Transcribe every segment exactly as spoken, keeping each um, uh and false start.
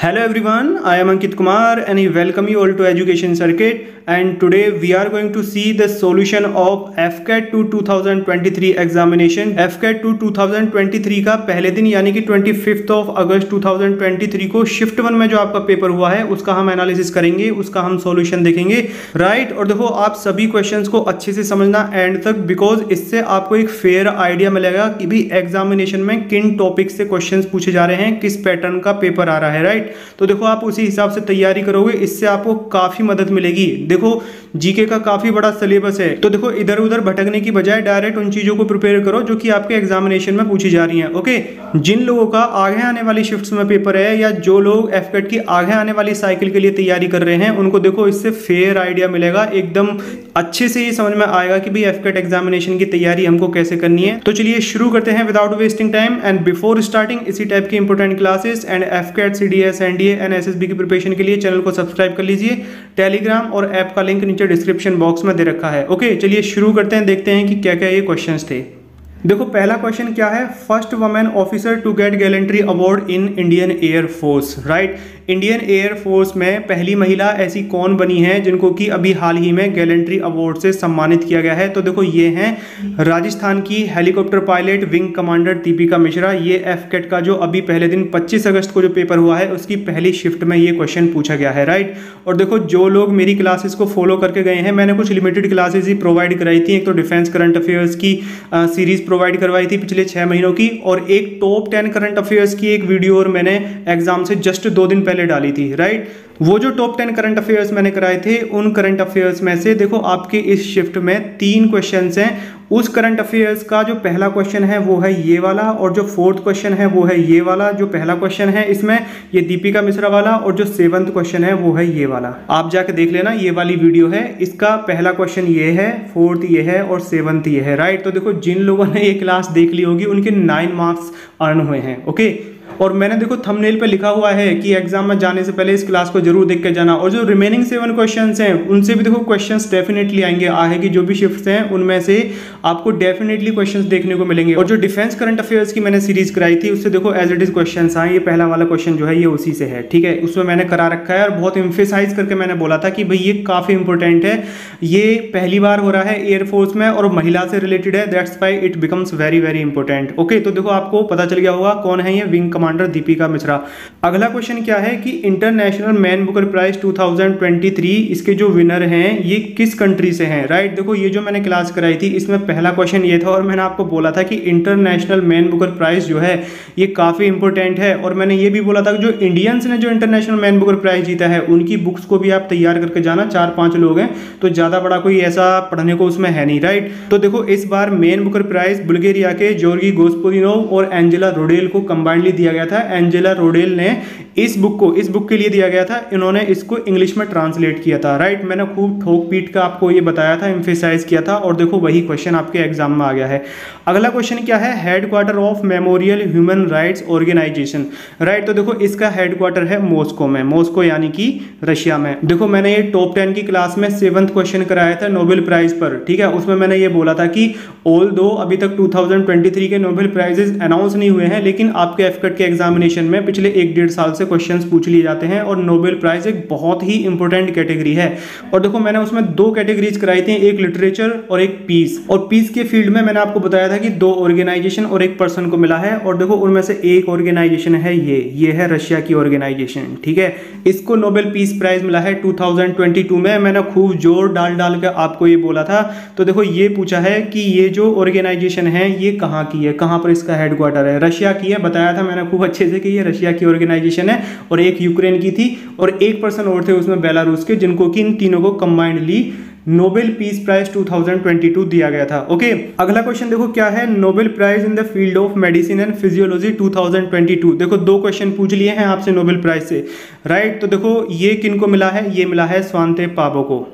Hello everyone, I am Ankit Kumar and I welcome you all to Education Circuit, and today we are going to see the solution of A F C A T two twenty twenty-three examination। A F C A T two twenty twenty-three का पहले दिन यानी कि पच्चीस अगस्त दो हज़ार तेईस को शिफ्ट वन में जो आपका पेपर हुआ है उसका हम एनालिसिस करेंगे, उसका हम सॉल्यूशन देखेंगे, राइट right? और देखो आप सभी क्वेश्चंस को अच्छे से समझना एंड तक, बिकॉज इससे आपको एक फेयर आइडिया मिलेगा कि भी एग्जामिनेशन में किन टॉपिक से क्वेश्चन पूछे जा रहे हैं, किस पैटर्न का पेपर आ रहा है, राइट right? तो देखो आप उसी हिसाब से तैयारी करोगे, इससे आपको काफी मदद मिलेगी। देखो जीके का काफी बड़ा सिलेबस है, तो देखो इधर उधर भटकने की बजाय डायरेक्ट उन चीजों को प्रिपेयर करो जो कि आपके एग्जामिनेशन में पूछी जा रही हैं। ओके, जिन लोगों का आगे आने वाली शिफ्ट्स में पेपर है या जो लोग एफकेट की आगे आने वाली साइकिल के लिए तैयारी कर रहे हैं उनको देखो इससे फेयर आइडिया मिलेगा, एकदम अच्छे से ये समझ में आएगा कि भाई एफकेट एग्जामिनेशन की तैयारी हमको कैसे करनी है। तो चलिए शुरू करते हैं without wasting time, and before starting इसी टाइप की important classes and AFCAT C D S N D A and S S B की प्रिपरेशन के लिए चैनल को सब्सक्राइब कर लीजिए। टेलीग्राम और ऐप का लिंक नीचे डिस्क्रिप्शन बॉक्स में दे रखा है। ओके चलिए शुरू करते हैं, देखते हैं कि क्या क्या ये क्वेश्चंस थे। देखो पहला क्वेश्चन क्या है, first women officer to get gallantry award in Indian Air Force, right. Indian Air Force में पहली महिला ऐसी कौन बनी है जिनको कि अभी हाल ही में गैलेंट्री अवार्ड से सम्मानित किया गया है? तो देखो ये हैं राजस्थान की helicopter pilot wing commander Deepika Mishra. ये एफकेट का जो अभी पहले दिन पच्चीस अगस्त को जो पेपर हुआ है उसकी पहली शिफ्ट में ये क्वेश्चन पूछा गया है, राइट। और देखो जो लोग मेरी क्लासेस को फॉलो करके गए हैं, मैंने कुछ लिमिटेड क्लासेज ही प्रोवाइड कराई थी, एक तो डिफेंस करंट अफेयर्स की आ, सीरीज प्रोवाइड करवाई थी पिछले छः महीनों की, और एक टॉप टेन करंट अफेयर्स की एक वीडियो और मैंने एग्जाम से जस्ट दो दिन पहले डाली थी, राइट। वो जो टॉप टेन करंट अफेयर्स मैंने कराए थे उन करंट अफेयर्स में से देखो आपके इस शिफ्ट में तीन क्वेश्चंस हैं। उस करंट अफेयर्स का जो पहला क्वेश्चन है वो है ये वाला, और जो फोर्थ क्वेश्चन है वो है ये वाला। जो पहला क्वेश्चन है इसमें ये दीपिका मिश्रा वाला, और जो सेवंथ क्वेश्चन है वो है ये वाला। आप जाके देख लेना, ये वाली वीडियो है, इसका पहला क्वेश्चन ये है, फोर्थ ये है और सेवंथ ये है, राइट। तो देखो जिन लोगों ने ये क्लास देख ली होगी उनके नाइन मार्क्स अर्न हुए हैं। ओके, और मैंने देखो थंबनेल पे लिखा हुआ है कि एग्जाम में जाने से पहले इस क्लास को जरूर देख के जाना, और जो रिमेनिंग सेवन क्वेश्चंस हैं उनसे भी देखो क्वेश्चंस डेफिनेटली आएंगे, आगे की जो भी शिफ्ट्स हैं उनमें से आपको डेफिनेटली क्वेश्चंस देखने को मिलेंगे। और जो डिफेंस करंट अफेयर्स की मैंने सीरीज कराई थी उससे देखो एज इट इज क्वेश्चन आए। ये पहला वाला क्वेश्चन जो है ये उसी से है, ठीक है, उसमें मैंने करा रखा है और बहुत इम्फेसाइज करके मैंने बोला था कि भाई ये काफ़ी इंपॉर्टेंट है, ये पहली बार हो रहा है एयरफोर्स में और महिला से रिलेटेड है, that's why it becomes very very important. Okay, तो देखो आपको पता चल गया होगा कौन है ये विंग कमांडर दीपिका मिश्रा। अगला क्वेश्चन क्या है कि इंटरनेशनल मैन बुकर प्राइज दो हज़ार तेईस इसके जो विनर हैं ये किस कंट्री से हैं, राइट। देखो ये जो मैंने क्लास कराई थी इसमें पहला क्वेश्चन ये था, और मैंने आपको बोला था कि इंटरनेशनल मैन बुकर प्राइज जो है ये काफ़ी इंपॉर्टेंट है, और मैंने ये भी बोला था कि जो इंडियंस ने जो इंटरनेशनल मैन बुकर प्राइज जीता है उनकी बुक्स को भी आप तैयार करके जाना, चार पाँच लोग हैं तो ज़्यादा बड़ा कोई ऐसा पढ़ने को उसमें है नहीं, राइट। तो देखो इस बार मैन बुकर प्राइज बुल्गेरिया के जॉर्गी गोस्पोदिनोव और एंजेला रोडेल को कंबाइंडली दिया गया था। एंजेला रोडेल ने इस बुक को इस बुक के लिए दिया गया था, इन्होंने इसको इंग्लिश में ट्रांसलेट किया था, राइट। मैंने खूब ठोक पीट का आपको ये बताया था, एम्फेसाइज किया था, और देखो वही क्वेश्चन आपके एग्जाम में आ गया है। अगला क्वेश्चन क्या है, headquarter of Memorial human rights organisation, right. तो देखो इसका हेडक्वार्टर है मॉस्को में, मॉस्को यानी कि रशिया में। देखो मैंने ये टॉप टेन की क्लास में सेवंथ क्वेश्चन कराया था नोबेल प्राइज पर, ठीक है, उसमें मैंने ये बोला था कि ऑल दो अभी तक टू थाउजेंड ट्वेंटी थ्री के नोबेल प्राइजेज अनाउंस नहीं हुए हैं, लेकिन आपके एफकेट के एग्जामिनेशन में पिछले एक डेढ़ साल से क्वेश्चंस पूछ लिए जाते हैं, और नोबेल प्राइज एक बहुत ही इंपॉर्टेंट कैटेगरी है। और देखो मैंने उसमें दो कैटेगरीज कराई थी, एक लिटरेचर और एक पीस, और पीस के फील्ड में मैंने आपको बताया था कि दो ऑर्गेनाइजेशन और एक पर्सन को मिला है, और देखो उनमें से एक ऑर्गेनाइजेशन है ये ये है रशिया की ऑर्गेनाइजेशन, ठीक है, इसको नोबेल पीस प्राइज मिला है दो हज़ार बाईस में। मैंने खूब जोर डाल डाल कर आपको ये बोला था। तो देखो ये पूछा है कि ये जो ऑर्गेनाइजेशन है ये कहाँ की है, कहाँ पर इसका हेडक्वार्टर है, रशिया की है, बताया था मैंने खूब अच्छे से कि ये रशिया की ऑर्गेनाइजेशन है, और एक यूक्रेन की थी, और एक पर्सन और थे उसमें बेलारूस के, जिनको कि इन तीनों को कंबाइंडली नोबेल पीस प्राइज दो हज़ार बाईस दिया गया था। ओके, अगला क्वेश्चन देखो क्या है, Nobel prize in the field of medicine and physiology दो हज़ार बाईस। देखो दो क्वेश्चन पूछ लिए हैं आपसे नोबेल प्राइज से, राइट। तो देखो ये किनको मिला है, ये मिला है स्वांते पाबो को।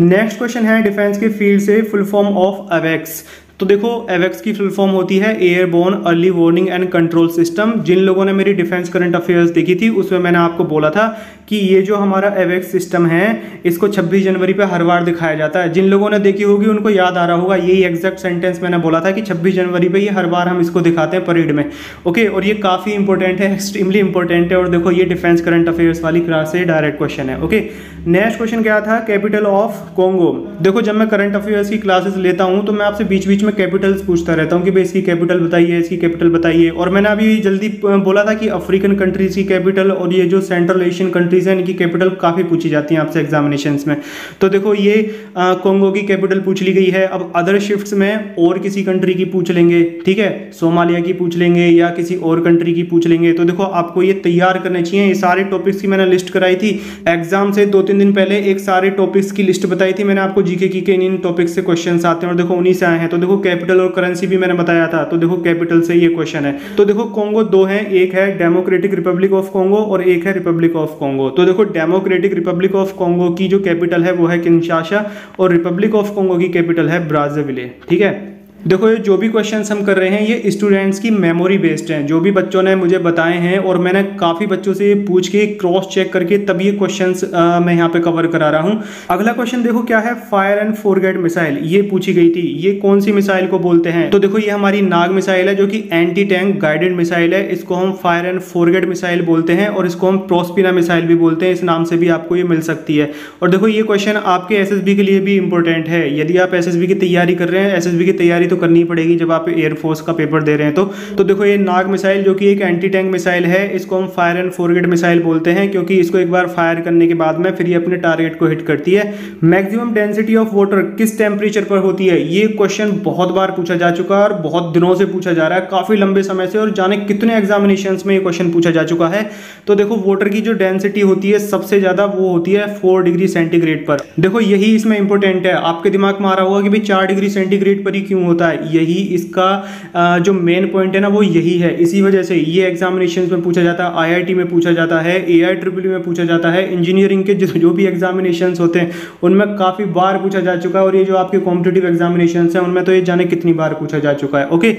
नेक्स्ट क्वेश्चन है डिफेंस के फील्ड से फुल फॉर्म ऑफ अवेक्स। तो देखो एवेक्स की फुल फॉर्म होती है airborne early warning and control system. जिन लोगों ने मेरी डिफेंस करंट अफेयर्स देखी थी उसमें मैंने आपको बोला था कि ये जो हमारा एवेक्स सिस्टम है इसको छब्बीस जनवरी पे हर बार दिखाया जाता है। जिन लोगों ने देखी होगी उनको याद आ रहा होगा, यही एग्जैक्ट सेंटेंस मैंने बोला था कि छब्बीस जनवरी पे ये हर बार हम इसको दिखाते हैं परेड में। ओके, और ये काफ़ी इंपॉर्टेंट है, एक्सट्रीमली इंपॉर्टेंट है। और देखो ये डिफेंस करंट अफेयर्स वाली क्लास से डायरेक्ट क्वेश्चन है। ओके, नेक्स्ट क्वेश्चन क्या था, कैपिटल ऑफ कॉन्गो। देखो जब मैं करंट अफेयर्स की क्लासेस लेता हूँ तो मैं आपसे बीच बीच में कैपिटल्स पूछता रहता हूँ कि भाई इसकी कैपिटल बताइए, इसकी कैपिटल बताइए। और मैंने अभी जल्दी बोला था कि अफ्रीकन कंट्रीज की कैपिटल और ये जो सेंट्रल एशियन कंट्रीज हैं इनकी कैपिटल काफ़ी पूछी जाती हैं आपसे एग्जामिनेशंस में। तो देखो ये कॉन्गो की कैपिटल पूछ ली गई है। अब अदर शिफ्ट्स में और किसी कंट्री की पूछ लेंगे, ठीक है, सोमालिया की पूछ लेंगे या किसी और कंट्री की पूछ लेंगे। तो देखो आपको ये तैयार करने चाहिए। ये सारे टॉपिक्स की मैंने लिस्ट कराई थी एग्जाम से दो तीन दिन पहले, एक सारे टॉपिक्स की लिस्ट बताई थी मैंने आपको जीके की, इन टॉपिक्स से क्वेश्चन आते हैं। और देखो उन्हीं से आए हैं। तो देखो कैपिटल और करेंसी भी मैंने बताया था, तो देखो कैपिटल से ये क्वेश्चन है। तो देखो कॉन्गो दो हैं, एक है डेमोक्रेटिक रिपब्लिक ऑफ कॉन्गो और एक है रिपब्लिक ऑफ कॉन्गो। तो देखो डेमोक्रेटिक रिपब्लिक ऑफ कॉन्गो की जो कैपिटल है वो है किंशासा और रिपब्लिक ऑफ कॉन्गो की कैपिटल है ब्राज़ाविले। ठीक है, देखो ये जो भी क्वेश्चंस हम कर रहे हैं ये स्टूडेंट्स की मेमोरी बेस्ड हैं, जो भी बच्चों ने मुझे बताए हैं। और मैंने काफ़ी बच्चों से पूछ के क्रॉस चेक करके तब ये क्वेश्चंस मैं यहाँ पे कवर करा रहा हूँ। अगला क्वेश्चन देखो क्या है, फायर एंड फॉरगेट मिसाइल, ये पूछी गई थी। ये कौन सी मिसाइल को बोलते हैं? तो देखो ये हमारी नाग मिसाइल है जो कि एंटी टैंक गाइडेड मिसाइल है। इसको हम फायर एंड फॉरगेट मिसाइल बोलते हैं और इसको हम प्रोस्पिना मिसाइल भी बोलते हैं, इस नाम से भी आपको ये मिल सकती है। और देखो ये क्वेश्चन आपके एस एस बी के लिए भी इंपॉर्टेंट है। यदि आप एस एस बी की तैयारी कर रहे हैं, एस एस बी की तैयारी तो करनी पड़ेगी जब आप एयरफोर्स का पेपर दे रहे हैं। तो तो देखो ये नाग मिसाइल जो कि एक एंटी टैंक मिसाइल है, इसको हम फायर एंड फॉरगेट मिसाइल बोलते हैं क्योंकि इसको एक बार फायर करने के बाद में फिर ये अपने टारगेट को हिट करती है। मैक्सिमम डेंसिटी ऑफ वाटर किस टेम्परेचर पर होती है? ये क्वेश्चन बहुत बार पूछा जा चुका है और बहुत दिनों से पूछा जा रहा है, काफी लंबे समय से, और जाने कितने एग्जामिनेशन में यह क्वेश्चन पूछा जा चुका है। तो देखो वाटर की जो डेंसिटी होती है सबसे ज्यादा वो होती है फोर डिग्री सेंटीग्रेड पर। देखो यही इसमें इंपॉर्टेंट है। आपके दिमाग में आ रहा होगा कि भाई चार डिग्री सेंटीग्रेड पर ही क्यों होता है, यही इसका जो मेन पॉइंट है ना वो यही है। इसी वजह से ये एग्जामिनेशंस में पूछा जाता है, आईआईटी में पूछा जाता है, एआईट्रिपल में पूछा जाता है, इंजीनियरिंग के जो भी एग्जामिनेशंस होते हैं उनमें काफ़ी बार पूछा जा चुका है। और ये जो आपके कॉम्पिटिटिव एग्जामिनेशंस हैं उनमें तो ये जाने कितनी बार पूछा जा चुका है। ओके,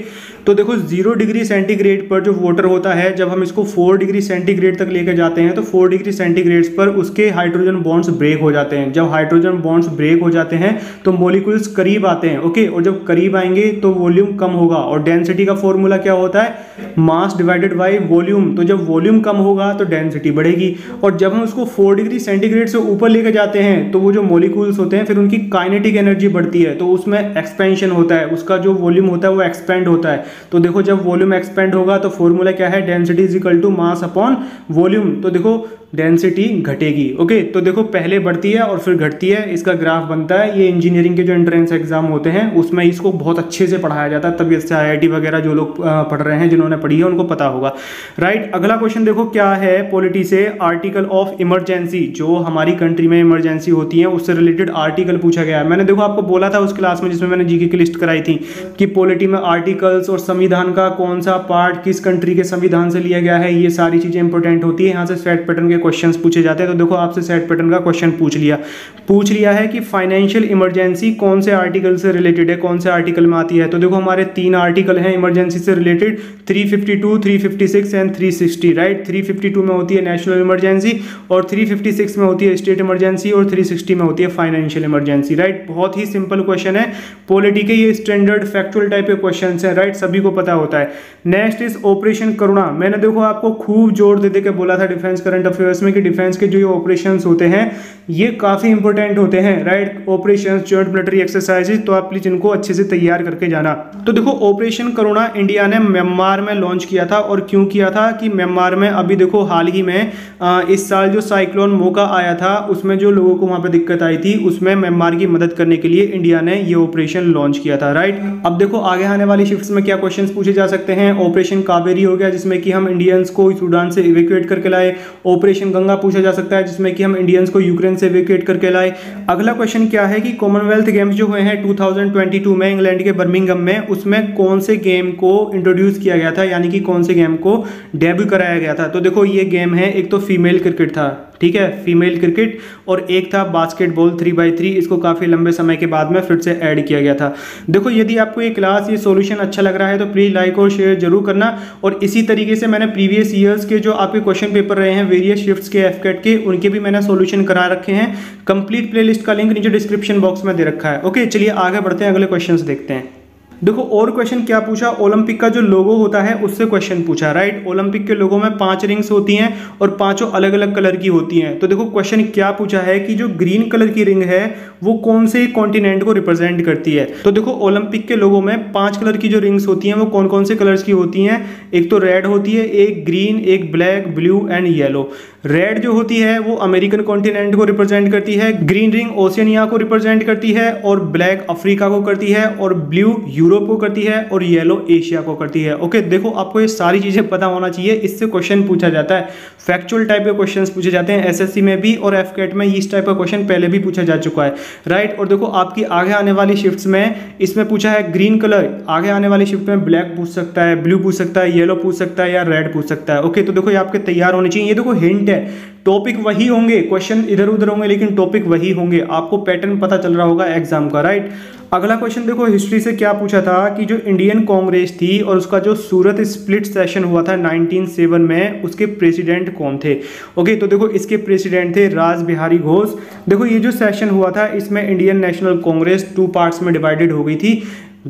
तो देखो जीरो डिग्री सेंटीग्रेड पर जो वाटर होता है, जब हम इसको फोर डिग्री सेंटीग्रेड तक लेकर जाते हैं तो फोर डिग्री सेंटीग्रेड पर उसके हाइड्रोजन बॉन्ड्स ब्रेक हो जाते हैं। जब हाइड्रोजन बॉन्ड्स ब्रेक हो जाते हैं तो मॉलिक्यूल्स करीब आते हैं। ओके, और जब करीब आएंगे तो वॉल्यूम कम होगा। और डेंसिटी का फॉर्मूला क्या होता है, मास डिवाइडेड बाय वॉल्यूम। तो जब वॉल्यूम कम होगा तो डेंसिटी बढ़ेगी। और जब हम उसको फोर डिग्री सेंटीग्रेड से ऊपर लेकर जाते हैं तो वो जो मॉलिक्यूल्स होते हैं फिर उनकी काइनेटिक एनर्जी बढ़ती है, तो उसमें एक्सपेंशन होता है, उसका जो वॉल्यूम होता है वो एक्सपेंड होता है। तो देखो जब वॉल्यूम एक्सपेंड होगा तो फॉर्मूला क्या है, density is equal to mass upon volume. तो देखो डेंसिटी घटेगी। ओके, तो देखो पहले बढ़ती है और फिर घटती है, इसका ग्राफ बनता है। ये इंजीनियरिंग के जो एंट्रेंस एग्जाम होते हैं उसमें इसको बहुत अच्छे से पढ़ाया जाता है, तभी इससे आईआईटी वगैरह जो लोग पढ़ रहे हैं, जिन्होंने पढ़ी है उनको पता होगा। राइट, अगला क्वेश्चन देखो क्या है, पॉलिटी से आर्टिकल ऑफ इमरजेंसी, जो हमारी कंट्री में इमरजेंसी होती है उससे रिलेटेड आर्टिकल पूछा गया है। मैंने देखो आपको बोला था उस क्लास में जिसमें मैंने जीके की लिस्ट कराई थी कि पॉलिटी में आर्टिकल्स और संविधान का कौन सा पार्ट किस कंट्री के संविधान से लिया गया है, ये सारी चीजें इंपॉर्टेंट होती है। यहाँ से सेट पैटर्न के क्वेश्चंस पूछे जाते हैं। तो देखो आपसे सेट पैटर्न का क्वेश्चन पूछ लिया पूछ लिया है कि फाइनेंशियल इमरजेंसी कौन से आर्टिकल से रिलेटेड है, कौन से आर्टिकल में आती है। तो देखो हमारे तीन आर्टिकल हैं इमरजेंसी से रिलेटेड, तीन सौ बावन, तीन सौ छप्पन एंड तीन सौ साठ। राइट, तीन सौ बावन में होती है नेशनल इमरजेंसी और तीन सौ छप्पन में होती है स्टेट इमरजेंसी और तीन सौ साठ में होती है फाइनेंशियल इमरजेंसी। राइट, बहुत ही सिंपल क्वेश्चन है, पॉलिटी के ये स्टैंडर्ड फैक्चुअल टाइप के क्वेश्चन है। राइट, सभी को पता होता है। Next is operation Karuna. मैंने देखो आपको खूब जोर दे देकर बोला था डिफेंस करंट अफेयर में कि डिफेंस के जो ये ऑपरेशंस होते हैं ये काफी इंपॉर्टेंट होते हैं। Right, operations, joint military exercises, तो आप प्लीज इनको अच्छे से तैयार करके जाना। तो देखो ऑपरेशन करुणा इंडिया ने म्यांमार में लॉन्च किया था। और क्यों किया था कि म्यांमार में अभी देखो हाल ही में आ, इस साल जो साइक्लोन मोका आया था उसमें जो लोगों को वहां पर दिक्कत आई थी उसमें म्यांमार की मदद करने के लिए इंडिया ने यह ऑपरेशन लॉन्च किया था। राइट, अब देखो आगे आने वाली शिफ्ट्स में क्या क्वेश्चन पूछे जा सकते हैं। ऑपरेशन कावेरी हो गया जिसमें कि हम इंडियंस को सूडान से इवेक्यूएट करके लाए। ऑपरेशन गंगा पूछा जा सकता है जिसमें कि हम इंडियंस को यूक्रेन से इवेक्यूएट करके लाए। अगला क्वेश्चन क्या है कि कॉमनवेल्थ गेम्स जो हुए हैं दो हज़ार बाईस में इंग्लैंड के बर्मिंघम में, उसमें कौन से गेम को इंट्रोड्यूस किया गया था, यानी कि कौन से गेम को डेब्यू कराया गया था। तो देखो ये गेम है, एक तो फीमेल क्रिकेट था, ठीक है, फीमेल क्रिकेट, और एक था बास्केटबॉल थ्री बाई थ्री, इसको काफ़ी लंबे समय के बाद में फिर से ऐड किया गया था। देखो यदि आपको ये क्लास ये सॉल्यूशन अच्छा लग रहा है तो प्लीज़ लाइक और शेयर जरूर करना, और इसी तरीके से मैंने प्रीवियस ईयर्स के जो आपके क्वेश्चन पेपर रहे हैं वेरियस शिफ्ट्स के एफकेट के, उनके भी मैंने सॉल्यूशन करा रखे हैं। कंप्लीट प्लेलिस्ट का लिंक नीचे डिस्क्रिप्शन बॉक्स में दे रखा है। ओके चलिए आगे बढ़ते हैं, अगले क्वेश्चंस देखते हैं। देखो और क्वेश्चन क्या पूछा, ओलंपिक का जो लोगो होता है उससे क्वेश्चन पूछा, राइट। ओलंपिक के लोगो में पांच रिंग्स होती हैं और पांचों अलग अलग कलर की होती हैं। तो देखो क्वेश्चन क्या पूछा है कि जो ग्रीन कलर की रिंग है वो कौन से कॉन्टिनेंट को रिप्रेजेंट करती है। तो देखो ओलंपिक के लोगो में पांच कलर की जो रिंग्स होती हैं वो कौन कौन से कलर्स की होती हैं, एक तो रेड होती है, एक ग्रीन, एक black, blue and yellow. Red जो होती है वो अमेरिकन कॉन्टिनेंट को रिप्रेजेंट करती है, ग्रीन रिंग ओशियनिया को रिप्रेजेंट करती है, और ब्लैक अफ्रीका को करती है, और ब्लू यूरोप को करती है, और येलो एशिया को करती है। ओके देखो आपको ये सारी चीज़ें पता होना चाहिए, इससे क्वेश्चन पूछा जाता है। फैक्चुअल टाइप के क्वेश्चंस पूछे जाते हैं एसएससी में भी और एफकेट में, इस टाइप का क्वेश्चन पहले भी पूछा जा चुका है, राइट। और देखो आपकी आगे आने वाली शिफ्ट्स में इसमें पूछा है ग्रीन कलर, आगे आने वाली शिफ्ट में ब्लैक पूछ सकता है, ब्लू पूछ सकता है, येलो पूछ सकता है या रेड पूछ सकता है। ओके तो देखो ये आपके तैयार होने चाहिए। ये देखो हिंट है, टॉपिक वही होंगे, क्वेश्चन इधर उधर होंगे लेकिन टॉपिक वही होंगे, आपको पैटर्न पता चल रहा होगा एग्जाम का, राइट। अगला क्वेश्चन देखो हिस्ट्री से क्या पूछा था कि जो इंडियन कांग्रेस थी और उसका जो सूरत स्प्लिट सेशन हुआ था उन्नीस सौ सात में, उसके प्रेसिडेंट कौन थे। ओके तो देखो इसके प्रेसिडेंट थे राजबिहारी घोष। देखो ये जो सेशन हुआ था इसमें Indian National Congress two parts में डिवाइडेड हो गई थी,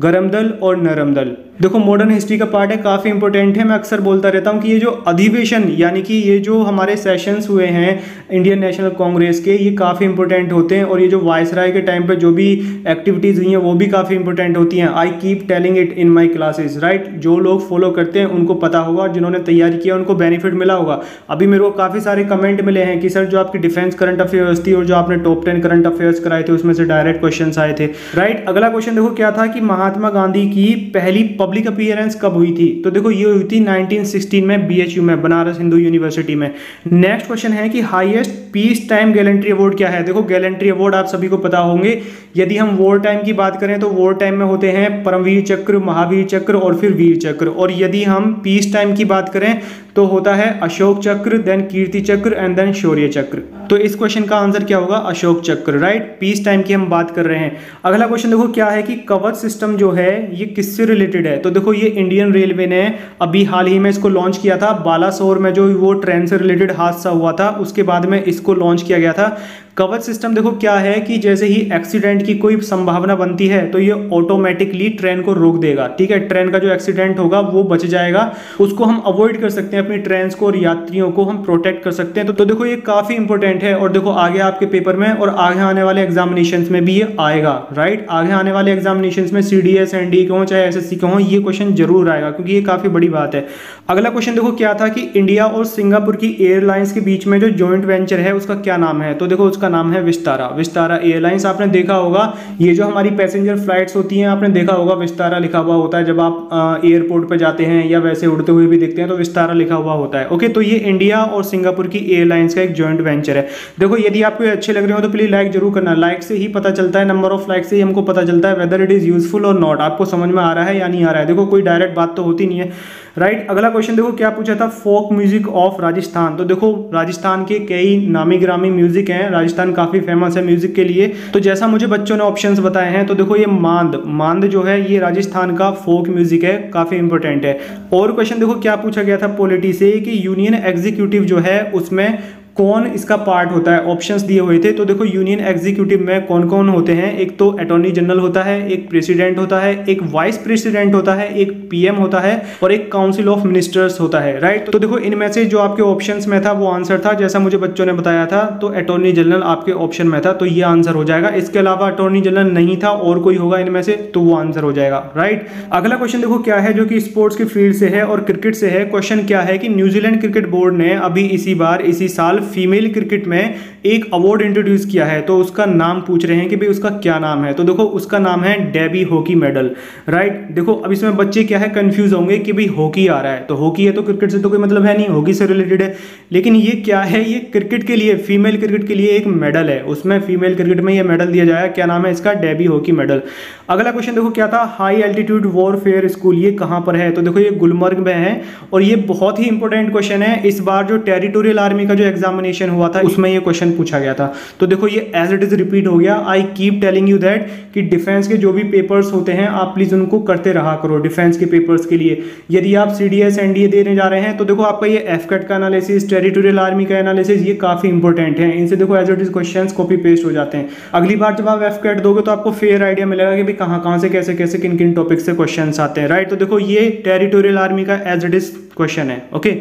गरम दल और नरम दल। देखो मॉडर्न हिस्ट्री का पार्ट है, काफ़ी इंपॉर्टेंट है, मैं अक्सर बोलता रहता हूँ कि ये जो अधिवेशन यानी कि ये जो हमारे सेशंस हुए हैं इंडियन नेशनल कांग्रेस के, ये काफ़ी इंपॉर्टेंट होते हैं, और ये जो वायसराय के टाइम पे जो भी एक्टिविटीज़ हुई हैं वो भी काफ़ी इंपॉर्टेंट होती हैं। I keep telling it in my classes, right. जो लोग फॉलो करते हैं उनको पता होगा और जिन्होंने तैयारी किया उनको बेनिफिट मिला होगा। अभी मेरे को काफ़ी सारे कमेंट मिले हैं कि सर जो आपकी डिफेंस करंट अफेयर्स थी और जो आपने टॉप टेन करंट अफेयर्स कराए थे उसमें से डायरेक्ट क्वेश्चन आए थे, राइट। अगला क्वेश्चन देखो क्या था कि महात्मा गांधी की पहली पब्लिक अपीयरेंस कब हुई थी। तो देखो ये हुई थी उन्नीस सोलह में बीएचयू में, बनारस हिंदू यूनिवर्सिटी में। नेक्स्ट क्वेश्चन है कि highest peace time gallantry award क्या है। देखो गैलेंट्री अवार्ड आप सभी को पता होंगे, यदि हम वॉर टाइम की बात करें तो वॉर टाइम में होते हैं परमवीर चक्र, महावीर चक्र और फिर वीर चक्र, और यदि हम पीस टाइम की बात करें तो होता है अशोक चक्र, देन कीर्ति चक्र एंड देन शौर्य चक्र। तो इस क्वेश्चन का आंसर क्या होगा, अशोक चक्र, राइट। पीस टाइम की हम बात कर रहे हैं। अगला क्वेश्चन देखो क्या है कि कवच सिस्टम जो है ये किससे रिलेटेड है। तो देखो ये इंडियन रेलवे ने अभी हाल ही में इसको लॉन्च किया था, बालासोर में जो वो ट्रेन से रिलेटेड हादसा हुआ था उसके बाद में इसको लॉन्च किया गया था। कवच सिस्टम देखो क्या है कि जैसे ही एक्सीडेंट की कोई संभावना बनती है तो ये ऑटोमेटिकली ट्रेन को रोक देगा, ठीक है। ट्रेन का जो एक्सीडेंट होगा वो बच जाएगा, उसको हम अवॉइड कर सकते हैं, अपनी ट्रेन को और यात्रियों को हम प्रोटेक्ट कर सकते हैं। तो, तो देखो ये काफ़ी इंपॉर्टेंट है, और देखो आगे आपके पेपर में और आगे आने वाले एग्जामिनेशन में भी ये आएगा, राइट। आगे आने वाले एग्जामिनेशन में C D S N D के हों चाहे एस एस सी के हों, ये क्वेश्चन जरूर आएगा क्योंकि ये काफ़ी बड़ी बात है। अगला क्वेश्चन देखो क्या था कि इंडिया और सिंगापुर की एयरलाइंस के बीच में जो जॉइंट वेंचर है उसका क्या नाम है। तो देखो का नाम है विस्तारा। विस्तारा एयरलाइंस आपने देखा होगा, ये जो हमारी पैसेंजर फ्लाइट्स होती हैं आपने देखा होगा विस्तारा लिखा हुआ होता है, जब आप एयरपोर्ट पे जाते हैं या वैसे उड़ते हुए भी देखते हैं तो विस्तारा लिखा हुआ होता है। ओके तो ये इंडिया और सिंगापुर की एयरलाइंस का एक जॉइंट वेंचर है। देखो यदि आपको अच्छे लग रहे हो तो प्लीज लाइक जरूर करना, लाइक से ही पता चलता है, नंबर ऑफ लाइक से ही हमको पता चलता है वेदर इट इज यूजफुल और नॉट, आपको समझ में आ रहा है या नहीं आ रहा है। देखो कोई डायरेक्ट बात तो होती नहीं है, राइट right, अगला क्वेश्चन देखो क्या पूछा था, फोक म्यूजिक ऑफ राजस्थान। तो देखो राजस्थान के कई नामी ग्रामी म्यूजिक हैं, राजस्थान काफ़ी फेमस है म्यूजिक के लिए, तो जैसा मुझे बच्चों ने ऑप्शंस बताए हैं तो देखो ये मांद, मांद जो है ये राजस्थान का फोक म्यूजिक है, काफ़ी इंपॉर्टेंट है। और क्वेश्चन देखो क्या पूछा गया था पॉलिटी से कि यूनियन एग्जीक्यूटिव जो है उसमें कौन इसका पार्ट होता है, ऑप्शंस दिए हुए थे। तो देखो यूनियन एग्जीक्यूटिव में कौन कौन होते हैं, एक तो अटॉर्नी जनरल होता है, एक प्रेसिडेंट होता है, एक वाइस प्रेसिडेंट होता है, एक पीएम होता है और एक काउंसिल ऑफ मिनिस्टर्स होता है, राइट। तो देखो इनमें से जो आपके ऑप्शंस में था वो आंसर था, जैसा मुझे बच्चों ने बताया था तो अटॉर्नी जनरल आपके ऑप्शन में था, तो ये आंसर हो जाएगा। इसके अलावा अटॉर्नी जनरल नहीं था और कोई होगा इनमें से, तो वो आंसर हो जाएगा, राइट। अगला क्वेश्चन देखो क्या है जो कि स्पोर्ट्स के फील्ड से है और क्रिकेट से है। क्वेश्चन क्या है कि न्यूजीलैंड क्रिकेट बोर्ड ने अभी इसी बार इसी साल फीमेल क्रिकेट में एक अवार्ड इंट्रोड्यूस किया है, तो उसका नाम पूछ रहे हैं कि भाई उसका क्या नाम है। तो देखो उसका नाम है डेबी हॉकी मेडल, राइट। देखो अब इसमें बच्चे क्या है कंफ्यूज होंगे कि भाई हॉकी आ रहा है तो हॉकी है तो क्रिकेट से तो कोई मतलब है नहीं, हॉकी से रिलेटेड है, लेकिन ये क्या है, ये क्रिकेट के लिए फीमेल क्रिकेट के लिए एक मेडल है, उसमें फीमेल क्रिकेट में यह मेडल दिया जाएगा। क्या नाम है इसका, डेबी हॉकी मेडल। अगला क्वेश्चन देखो क्या था, हाई एल्टीट्यूड वॉरफेयर स्कूल ये कहाँ पर है। तो देखो ये गुलमर्ग में है और ये बहुत ही इंपॉर्टेंट क्वेश्चन है। इस बार जो टेरिटोरियल आर्मी का जो एग्जाम एग्जामिनेशन हुआ था उसमें ये क्वेश्चन पूछा गया था। तो देखो ये एज इट इज रिपीट हो गया। I keep telling you that कि डिफेंस के जो भी पेपर्स होते हैं आप प्लीज उनको करते रहा करो। डिफेंस के पेपर्स के लिए यदि आप सीडीएस एनडीए देने जा रहे हैं तो देखो आपका ये एफकैट का एनालिसिस, टेरिटोरियल आर्मी का एनालिसिस, ये काफी इंपॉर्टेंट है। इनसे देखो as it is question copy paste हो जाते हैं। अगली बार जब आप एफकैट दोगे तो आपको फेयर आइडिया मिलेगा कि भाई कहां कहां से कैसे कैसे किन किन टॉपिक से क्वेश्चन आते हैं, राइट। तो देखो ये टेरिटोरियल आर्मी का एज इट इज क्वेश्चन है। ओके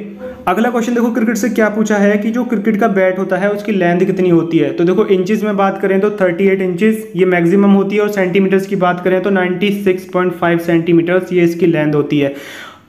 अगला क्वेश्चन देखो क्रिकेट से क्या पूछा है कि जो क्रिकेट का बैट होता है उसकी लेंथ कितनी होती है। तो देखो इंचेस में बात करें तो अड़तीस इंचेस ये मैक्सिमम होती है और सेंटीमीटर्स की बात करें तो छियानवे पॉइंट पाँच सेंटीमीटर्स ये इसकी लेंथ होती है।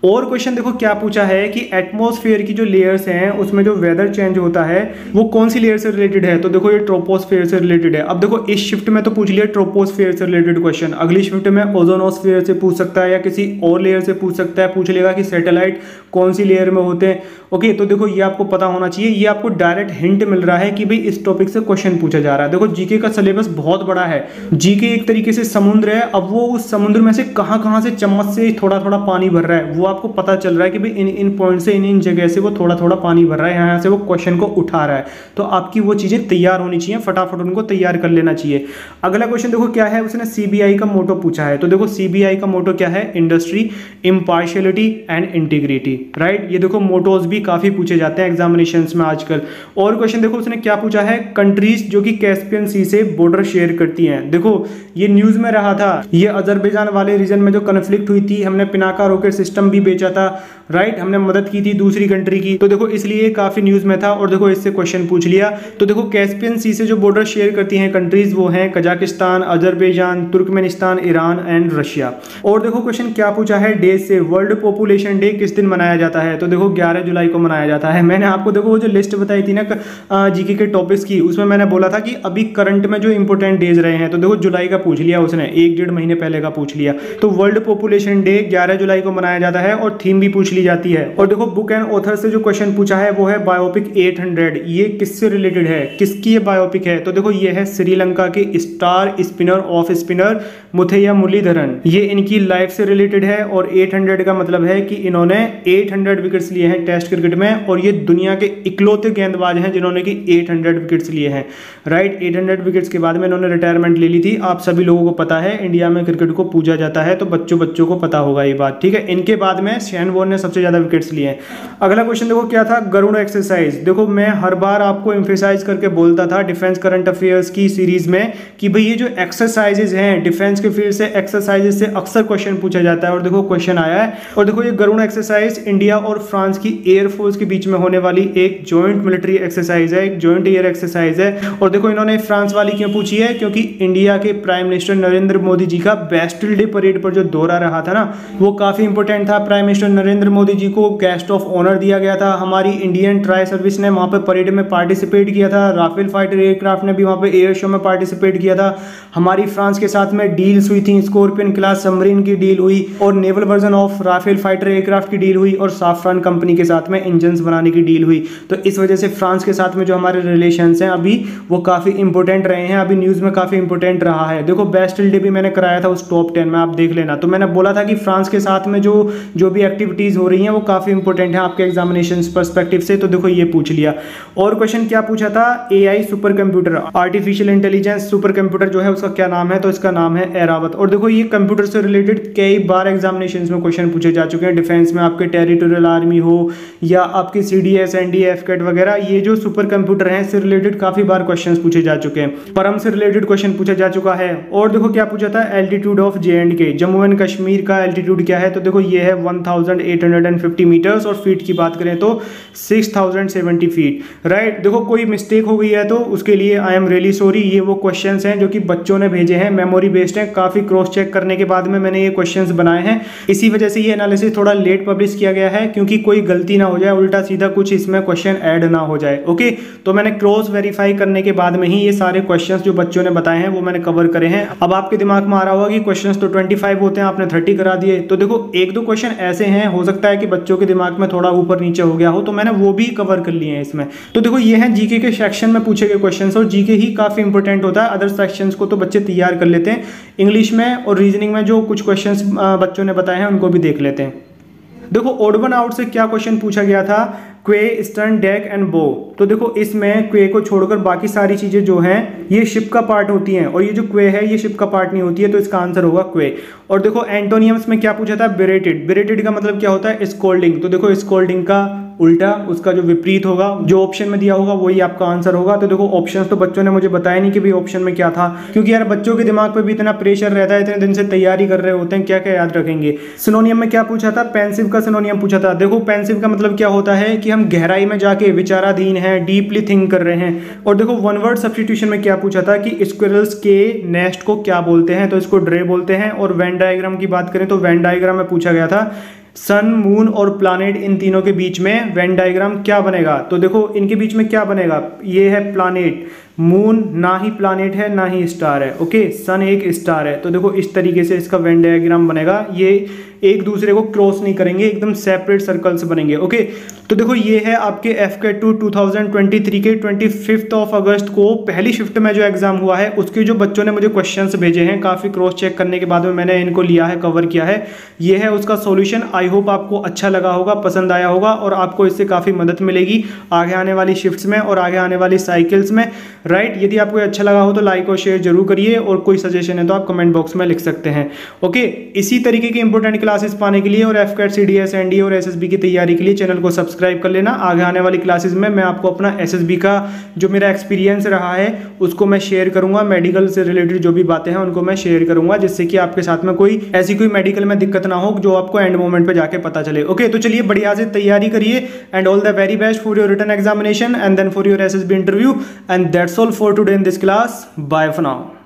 और क्वेश्चन देखो क्या पूछा है कि एटमॉस्फेयर की जो लेयर्स हैं उसमें जो वेदर चेंज होता है वो कौन सी लेयर से रिलेटेड है। तो देखो ये ट्रोपोस्फेयर से रिलेटेड है। अब देखो इस शिफ्ट में तो पूछ लिया ट्रोपोस्फेयर से रिलेटेड क्वेश्चन, अगली शिफ्ट में ओजोनोस्फेयर से पूछ सकता है या किसी और लेयर से पूछ सकता है। पूछ लेगा कि सैटेलाइट कौन सी लेयर में होते हैं। ओके तो देखो ये आपको पता होना चाहिए। ये आपको डायरेक्ट हिंट मिल रहा है कि भाई इस टॉपिक से क्वेश्चन पूछा जा रहा है। देखो जीके का सिलेबस बहुत बड़ा है। जीके एक तरीके से समुद्र है। अब वो उस समुद्र में से कहाँ कहाँ से चम्मच से थोड़ा थोड़ा पानी भर रहा है, वो आपको पता चल रहा है कि भाई इन इन पॉइंट से इन इन जगह से वो थोड़ा थोड़ा पानी भर रहा है, यहाँ से वो क्वेश्चन को उठा रहा है। तो आपकी वो चीज़ें तैयार होनी चाहिए, फटाफट उनको तैयार कर लेना चाहिए। अगला क्वेश्चन देखो क्या है, उसने सीबीआई का मोटो पूछा है। तो देखो सीबीआई का मोटो क्या है, industry, impartiality and integrity, right. ये देखो मोटोज भी काफ़ी पूछे जाते हैं एग्जामिनेशन में आजकल। और क्वेश्चन देखो उसने क्या पूछा है, कंट्रीज जो कि कैस्पियन सी से बॉर्डर शेयर करती हैं। देखो ये न्यूज़ में रहा था, ये अजरबैजान वाले रीजन में जो कन्फ्लिक्ट हुई थी, हमने पिनाका रॉकेट सिस्टम भी बेचा था, राइट, हमने मदद की थी दूसरी कंट्री की। तो देखो इसलिए काफी न्यूज में था और देखो इससे क्वेश्चन पूछ लिया। तो देखो कैस्पियन सी से जो बॉर्डर शेयर करती हैं कंट्रीज वो हैं Kazakhstan, Azerbaijan, Turkmenistan, Iran and Russia. और देखो क्वेश्चन क्या पूछा है, डे से वर्ल्ड पॉपुलेशन डे किस दिन मनाया जाता है। तो देखो ग्यारह जुलाई को मनाया जाता है। मैंने आपको देखो वो जो लिस्ट बताई थी ना जीके के टॉपिक्स की, उसमें मैंने बोला था कि अभी करंट में जो इंपॉर्टेंट डेज रहे हैं, तो देखो जुलाई का पूछ लिया उसने, एक डेढ़ महीने पहले का पूछ लिया। तो वर्ल्ड पॉपुलेशन डे ग्यारह जुलाई को मनाया जाता है और थीम भी पूछ ली जाती है। और देखो बुक एंड ऑथर से जो क्वेश्चन पूछा है वो है बायोपिक आठ सौ, ये किससे रिलेटेड है, किसकी ये बायोपिक है। तो देखो ये है श्रीलंका के star spinner off spinner Muttiah Muralitharan, ये इनकी लाइफ से रिलेटेड है। और आठ सौ का मतलब है कि इन्होंने आठ सौ विकेट्स लिए हैं टेस्ट क्रिकेट में और ये दुनिया के इकलौते गेंदबाज हैं जिन्होंने कि आठ सौ विकेट्स लिए हैं, राइट। आठ सौ विकेट्स के बाद में इन्होंने रिटायरमेंट ले ली थी। आप सभी लोगों को पता है इंडिया में क्रिकेट को पूजा जाता है, तो बच्चों बच्चों को पता होगा ये बात, ठीक है। इनके बाद में शेन वॉर्न ने सबसे ज्यादा विकेट्स लिए हैं। अगला क्वेश्चन देखो क्या था, गरुड़ एक्सरसाइज। देखो मैं हर बार आपको एम्फेसाइज करके बोलता था डिफेंस करंट अफेयर्स की सीरीज में कि भाई ये जो एक्सरसाइजेज हैं डिफेंस के फील्ड से, एक्सरसाइजेज से अक्सर क्वेश्चन पूछा जाता है। और देखो क्वेश्चन आया है। और देखो ये गरुड़ एक्सरसाइज इंडिया और फ्रांस की एयरफोर्स के बीच में होने वाली एक जॉइंट मिलिट्री एक्सरसाइज है, एक जॉइंट एयर एक्सरसाइज है। और देखो इन्होंने फ्रांस वाली क्यों पूछी है, क्योंकि इंडिया के प्राइम मिनिस्टर नरेंद्र मोदी जी का बैस्टिल डे परेड पर जो दौरा रहा था ना वो काफी इंपॉर्टेंट था। प्राइम मिनिस्टर नरेंद्र मोदी जी को गेस्ट ऑफ ऑनर दिया गया था। हमारी इंडियन ट्राई सर्विस ने वहाँ पर परेड में पार्टिसिपेट किया था। राफेल फाइटर एयरक्राफ्ट ने भी वहाँ पर एयर शो में पार्टिसिपेट किया था। हमारी फ्रांस के साथ में डील्स हुई थी, स्कॉर्पियन क्लास सबमरीन की डील हुई और naval version of Rafale fighter aircraft की डील हुई और साफ्रान कंपनी के साथ में इंजन्स बनाने की डील हुई। तो इस वजह से फ्रांस के साथ में जो हमारे रिलेशंस हैं अभी वो काफ़ी इंपॉर्टेंट रहे हैं, अभी न्यूज़ में काफ़ी इंपॉर्टेंट रहा है। देखो बैस्टिल डे भी मैंने कराया था उस टॉप टेन में, आप देख लेना। तो मैंने बोला था कि फ्रांस के साथ में जो जो भी एक्टिविटीज़ हो रही हैं वो काफ़ी इंपॉर्टेंट है आपके एग्जामिनेशन पर्सपेक्टिव से। तो देखो ये पूछ लिया। और क्वेश्चन क्या पूछा था, AI super computer, artificial intelligence super computer जो है उसका क्या नाम है। तो इसका नाम है एरावत। और देखो ये कंप्यूटर से रिलेटेड कई बार एग्जामिनेशन में क्वेश्चन पूछे जा चुके हैं डिफेंस में, आपके टेरिटोरियल आर्मी हो या आपके C D S N D AFCAT वगैरह, ये जो सुपर कंप्यूटर हैं इससे रिलेटेड काफ़ी बार क्वेश्चन पूछे जा चुके हैं। परम से रिलेटेड क्वेश्चन पूछा जा चुका है। और देखो क्या पूछा था, एल्टीट्यूड ऑफ जे एंड के, जम्मू एंड कश्मीर का एल्टीट्यूड क्या है। तो देखो ये है अठारह सौ पचास मीटर्स और फीट की बात करें तो छह हज़ार सत्तर फीट, राइट। देखो कोई मिस्टेक हो गई है तो उसके लिए आई एम रियली सॉरी। ये वो क्वेश्चंस हैं जो कि बच्चों ने भेजे हैं, मेमोरी बेस्ड हैं, काफ़ी क्रॉस चेक करने के बाद में मैंने ये क्वेश्चंस बनाए हैं। इसी वजह से ये एनालिसिस थोड़ा लेट पब्लिश किया गया है क्योंकि कोई गलती ना हो जाए, उल्टा सीधा कुछ इसमें क्वेश्चन ऐड ना हो जाए। ओके तो मैंने क्रॉस वेरीफाई करने के बाद में ही ये सारे क्वेश्चन जो बच्चों ने बताए हैं वो मैंने कवर करे हैं। अब आपके दिमाग में आ रहा होगा कि क्वेश्चन तो ट्वेंटी फाइव होते हैं, आपने थर्टी करा दिए। तो देखो एक दो क्वेश्चन ऐसे हैं, हो सकता है कि बच्चों के दिमाग में थोड़ा ऊपर नीचे हो गया हो, तो मैंने वो भी कवर कर लिए हैं इसमें। तो देखो ये हैं जीके के सेक्शन में पूछे गए क्वेश्चंस और जीके ही काफी इंपॉर्टेंट होता है, अदर सेक्शंस को तो बच्चे तैयार कर लेते हैं। इंग्लिश में और रीजनिंग में जो कुछ क्वेश्चंस बच्चों ने बताए हैं उनको भी देख लेते हैं। देखो ऑड वन आउट से क्या क्वेश्चन पूछा गया था, क्वे, स्टर्न, डेक एंड बो। तो देखो इसमें क्वे को छोड़कर बाकी सारी चीज़ें जो हैं ये शिप का पार्ट होती हैं और ये जो क्वे है ये शिप का पार्ट नहीं होती है, तो इसका आंसर होगा क्वे। और देखो एंटोनियम्स में क्या पूछा था, बेरेटेड। बेरेटेड का मतलब क्या होता है, स्कोल्डिंग। तो देखो स्कोल्डिंग का उल्टा, उसका जो विपरीत होगा, जो ऑप्शन में दिया होगा वही आपका आंसर होगा। तो देखो ऑप्शंस तो बच्चों ने मुझे बताया नहीं कि भाई ऑप्शन में क्या था, क्योंकि यार बच्चों के दिमाग पे भी इतना प्रेशर रहता है, इतने दिन से तैयारी कर रहे होते हैं, क्या क्या याद रखेंगे। सिनोनियम में क्या पूछा था, पेंसिव का सिनोनियम पूछा था। देखो पेंसिव का मतलब क्या होता है कि हम गहराई में जाके विचाराधीन है, डीपली थिंक कर रहे हैं। और देखो वन वर्ड सब्स्टिट्यूशन में क्या पूछा था कि स्क्विरल्स के नेस्ट को क्या बोलते हैं, तो इसको ड्रे बोलते हैं। और वेन डायग्राम की बात करें तो वेन डायग्राम में पूछा गया था सन, मून और प्लानेट, इन तीनों के बीच में वेन डायग्राम क्या बनेगा। तो देखो इनके बीच में क्या बनेगा, ये है प्लानेट, मून ना ही प्लानेट है ना ही स्टार है, ओके, सन एक स्टार है। तो देखो इस तरीके से इसका वेन डायग्राम बनेगा, ये एक दूसरे को क्रॉस नहीं करेंगे, एकदम सेपरेट सर्कल्स बनेंगे, ओके। तो देखो ये है आपके एफकेट टू दो हज़ार तेईस के पच्चीस ऑफ अगस्त को पहली शिफ्ट में जो एग्जाम हुआ है उसके जो बच्चों ने मुझे क्वेश्चंस भेजे हैं, काफ़ी क्रॉस चेक करने के बाद में मैंने इनको लिया है, कवर किया है। ये है उसका सॉल्यूशन। आई होप आपको अच्छा लगा होगा, पसंद आया होगा और आपको इससे काफ़ी मदद मिलेगी आगे आने वाली शिफ्ट्स में और आगे आने वाली साइकिल्स में, राइट। यदि आपको अच्छा लगा हो तो लाइक और शेयर जरूर करिए और कोई सजेशन है तो आप कमेंट बॉक्स में लिख सकते हैं, ओके। इसी तरीके के इंपॉर्टेंट क्लासेस पाने के लिए और एफकेट, सीडीएस, एनडी और एसएसबी की तैयारी के लिए चैनल को सब्सक्राइब कर लेना। आगे आने वाली क्लासेस में मैं आपको अपना एसएसबी का जो मेरा एक्सपीरियंस रहा है उसको मैं शेयर करूंगा, मेडिकल से रिलेटेड जो भी बातें हैं उनको मैं शेयर करूंगा, जिससे कि आपके साथ में कोई ऐसी कोई मेडिकल में दिक्कत ना हो जो आपको एंड मोमेंट पर जाके पता चले, ओके। तो चलिए बढ़िया से तैयारी करिए and all the very best for your written examination and then for your SSB interview and that's all for today in this class, bye for now.